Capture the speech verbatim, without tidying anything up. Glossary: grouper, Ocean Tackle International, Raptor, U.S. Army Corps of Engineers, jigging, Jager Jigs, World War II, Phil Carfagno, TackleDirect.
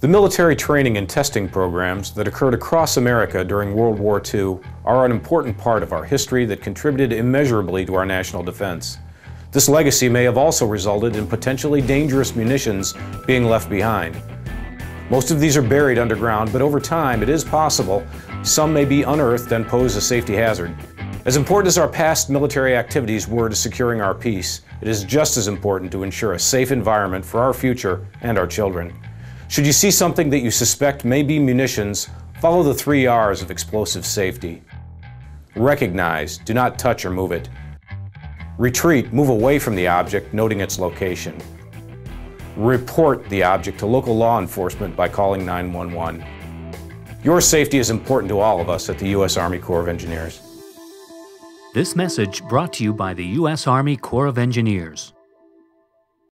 The military training and testing programs that occurred across America during World War Two are an important part of our history that contributed immeasurably to our national defense. This legacy may have also resulted in potentially dangerous munitions being left behind. Most of these are buried underground, but over time it is possible some may be unearthed and pose a safety hazard. As important as our past military activities were to securing our peace, it is just as important to ensure a safe environment for our future and our children. Should you see something that you suspect may be munitions, follow the three R's of explosive safety. Recognize, do not touch or move it. Retreat, move away from the object, noting its location. Report the object to local law enforcement by calling nine one one. Your safety is important to all of us at the U S Army Corps of Engineers. This message brought to you by the U S Army Corps of Engineers.